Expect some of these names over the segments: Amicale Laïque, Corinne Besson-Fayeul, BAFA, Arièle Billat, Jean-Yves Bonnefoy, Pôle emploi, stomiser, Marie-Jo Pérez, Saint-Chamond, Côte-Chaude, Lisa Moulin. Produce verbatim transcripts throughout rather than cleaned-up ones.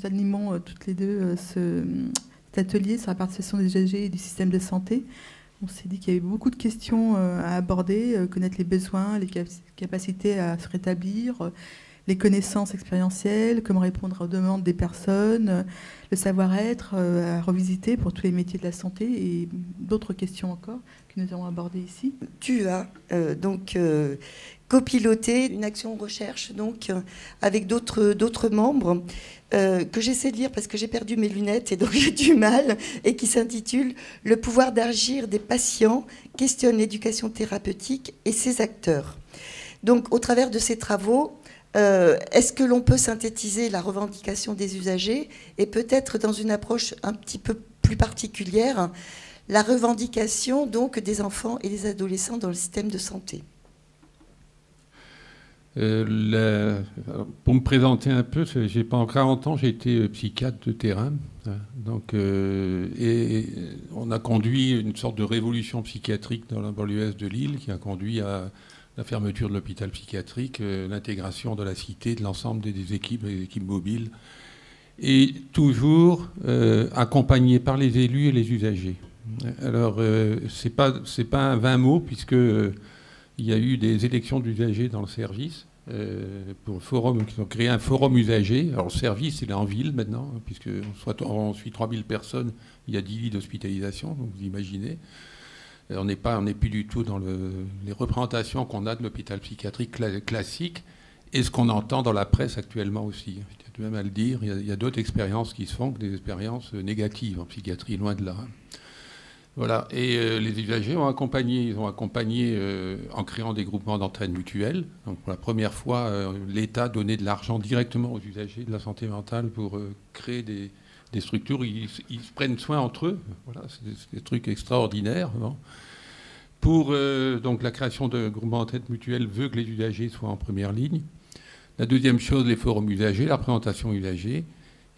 nous animons euh, toutes les deux euh, ce, cet atelier sur la participation des usagers et du système de santé. On s'est dit qu'il y avait beaucoup de questions euh, à aborder, euh, connaître les besoins, les cap capacités à se rétablir, euh, les connaissances expérientielles, comment répondre aux demandes des personnes, euh, le savoir-être euh, à revisiter pour tous les métiers de la santé et d'autres questions encore que nous avons abordées ici. Tu as euh, donc euh, copiloté une action recherche donc, euh, avec d'autres d'autres membres euh, que j'essaie de lire parce que j'ai perdu mes lunettes et donc j'ai du mal, et qui s'intitule « Le pouvoir d'agir des patients questionne l'éducation thérapeutique et ses acteurs ». Donc au travers de ces travaux, Euh, est-ce que l'on peut synthétiser la revendication des usagers et peut-être dans une approche un petit peu plus particulière, la revendication donc des enfants et des adolescents dans le système de santé? euh, la, alors, Pour me présenter un peu, pendant quarante ans, j'ai été psychiatre de terrain. Hein, donc, euh, et on a conduit une sorte de révolution psychiatrique dans la banlieue est de Lille qui a conduit à la fermeture de l'hôpital psychiatrique, euh, l'intégration de la cité, de l'ensemble des, des équipes, des équipes mobiles, et toujours euh, accompagné par les élus et les usagers. Alors, euh, c'est pas, c'est pas un vain mot, puisque euh, il y a eu des élections d'usagers dans le service, euh, pour le forum, qui ont créé un forum usagers. Alors, le service, il est en ville maintenant, hein, puisque soit on suit trois mille personnes, il y a dix lits d'hospitalisation, donc vous imaginez. On n'est pas, on n'est plus du tout dans le, les représentations qu'on a de l'hôpital psychiatrique classique et ce qu'on entend dans la presse actuellement aussi. Je tiens même à le dire, il y a, a d'autres expériences qui se font que des expériences négatives en psychiatrie, loin de là. Voilà. Et euh, les usagers ont accompagné, ils ont accompagné euh, en créant des groupements d'entraide mutuelle. Donc pour la première fois, euh, l'État donnait de l'argent directement aux usagers de la santé mentale pour euh, créer des des structures, ils, ils prennent soin entre eux. Voilà, c'est des, des trucs extraordinaires. Non ? Pour euh, donc, la création de groupements en tête mutuelle veut que les usagers soient en première ligne. La deuxième chose, les forums usagers, la présentation usagers,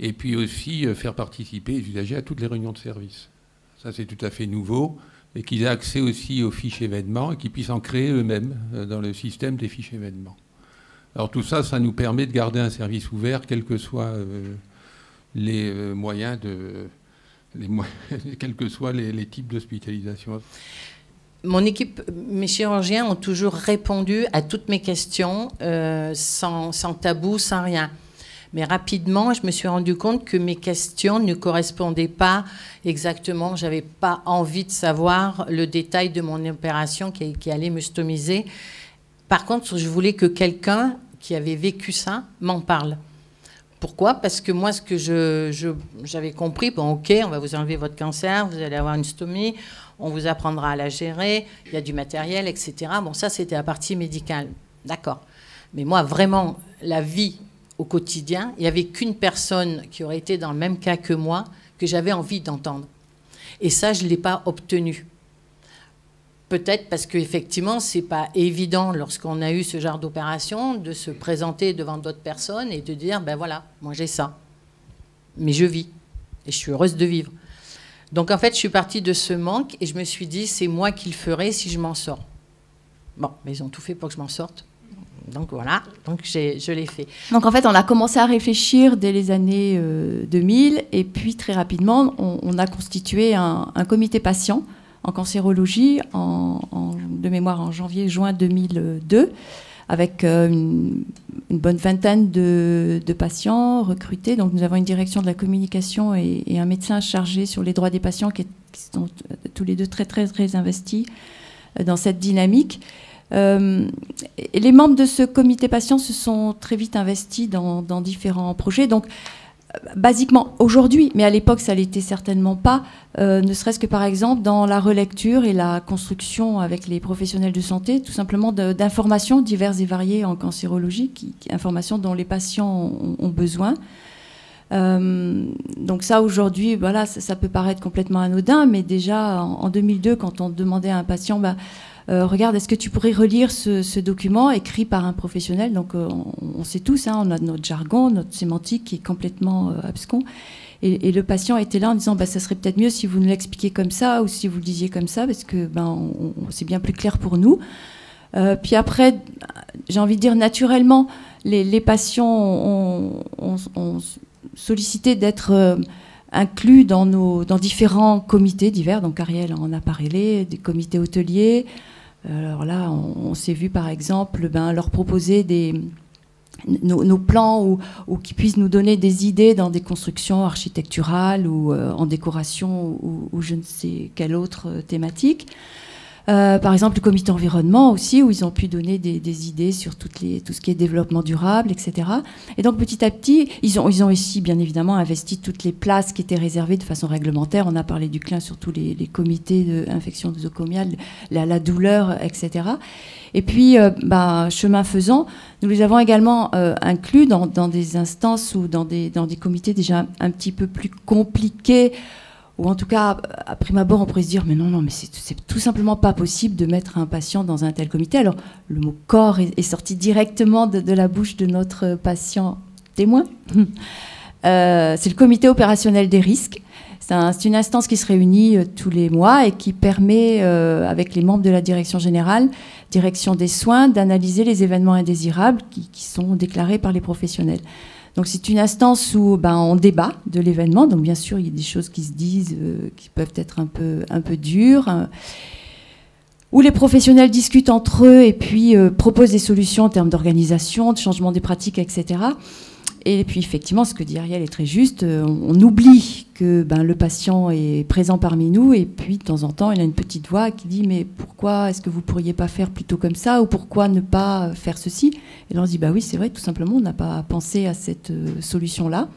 et puis aussi euh, faire participer les usagers à toutes les réunions de service. Ça, c'est tout à fait nouveau, et qu'ils aient accès aussi aux fiches événements, et qu'ils puissent en créer eux-mêmes euh, dans le système des fiches événements. Alors tout ça, ça nous permet de garder un service ouvert, quel que soit... Euh, les euh, moyens de... Les mo quels que soient les, les types d'hospitalisation. Mon équipe, mes chirurgiens ont toujours répondu à toutes mes questions euh, sans, sans tabou, sans rien. Mais rapidement, je me suis rendu compte que mes questions ne correspondaient pas exactement. Je n'avais pas envie de savoir le détail de mon opération qui, qui allait me stomiser. Par contre, je voulais que quelqu'un qui avait vécu ça m'en parle. Pourquoi? Parce que moi, ce que je, j'avais compris, bon, ok, on va vous enlever votre cancer, vous allez avoir une stomie, on vous apprendra à la gérer, il y a du matériel, et cetera. Bon, ça, c'était la partie médicale. D'accord. Mais moi, vraiment, la vie au quotidien, il n'y avait qu'une personne qui aurait été dans le même cas que moi, que j'avais envie d'entendre. Et ça, je ne l'ai pas obtenu. Peut-être parce qu'effectivement, ce n'est pas évident lorsqu'on a eu ce genre d'opération de se présenter devant d'autres personnes et de dire, ben voilà, moi j'ai ça, mais je vis et je suis heureuse de vivre. Donc en fait, je suis partie de ce manque et je me suis dit, c'est moi qui le ferai si je m'en sors. Bon, mais ils ont tout fait pour que je m'en sorte. Donc voilà, donc je l'ai fait. Donc en fait, on a commencé à réfléchir dès les années euh, deux mille et puis très rapidement, on, on a constitué un, un comité patient en cancérologie, en, en, de mémoire en janvier-juin deux mille deux, avec euh, une, une bonne vingtaine de, de patients recrutés. Donc nous avons une direction de la communication et, et un médecin chargé sur les droits des patients qui, est, qui sont tous les deux très, très, très investis dans cette dynamique. Euh, et les membres de ce comité patient se sont très vite investis dans, dans différents projets. Donc, basiquement aujourd'hui, mais à l'époque ça l'était certainement pas, euh, ne serait-ce que par exemple dans la relecture et la construction avec les professionnels de santé, tout simplement d'informations diverses et variées en cancérologie, qui, qui, informations dont les patients ont, ont besoin. Euh, donc ça aujourd'hui, voilà, ça, ça peut paraître complètement anodin, mais déjà en, en deux mille deux, quand on demandait à un patient, bah, Euh, regarde, est-ce que tu pourrais relire ce, ce document écrit par un professionnel? Donc euh, on, on sait tous, hein, on a notre jargon, notre sémantique qui est complètement euh, abscon. Et, et le patient était là en disant, bah, ça serait peut-être mieux si vous nous l'expliquiez comme ça ou si vous le disiez comme ça, parce que ben, on, on, c'est bien plus clair pour nous. Euh, puis après, j'ai envie de dire naturellement, les, les patients ont, ont, ont, sollicité d'être euh, inclus dans, nos, dans différents comités divers. Donc Arièle en a parlé, des comités hôteliers. Alors là, on, on s'est vu par exemple ben, leur proposer des, nos, nos plans ou, ou qui puissent nous donner des idées dans des constructions architecturales ou euh, en décoration ou, ou je ne sais quelle autre thématique. Euh, par exemple, le comité environnement aussi, où ils ont pu donner des, des idées sur toutes les, tout ce qui est développement durable, et cetera. Et donc, petit à petit, ils ont, ils ont aussi, bien évidemment, investi toutes les places qui étaient réservées de façon réglementaire. On a parlé du clin sur tous les, les comités d'infection nosocomiale, la, la douleur, et cetera. Et puis, euh, bah, chemin faisant, nous les avons également euh, inclus dans, dans des instances ou dans des, dans des comités déjà un, un petit peu plus compliqués, ou en tout cas, à prime abord, on pourrait se dire, mais non, non, mais c'est tout simplement pas possible de mettre un patient dans un tel comité. Alors, le mot corps est, est sorti directement de, de la bouche de notre patient témoin. euh, c'est le comité opérationnel des risques. C'est un, une instance qui se réunit euh, tous les mois et qui permet, euh, avec les membres de la direction générale, direction des soins, d'analyser les événements indésirables qui, qui sont déclarés par les professionnels. Donc c'est une instance où ben, on débat de l'événement. Donc bien sûr, il y a des choses qui se disent, euh, qui peuvent être un peu, un peu dures, hein, où les professionnels discutent entre eux et puis euh, proposent des solutions en termes d'organisation, de changement des pratiques, et cetera. Et puis effectivement, ce que dit Arièle est très juste, euh, on, on oublie que ben, le patient est présent parmi nous et puis de temps en temps, il a une petite voix qui dit « mais pourquoi est-ce que vous ne pourriez pas faire plutôt comme ça » ou « pourquoi ne pas faire ceci ?» Et là on se dit « bah oui, c'est vrai, tout simplement, on n'a pas pensé à cette euh, solution-là ».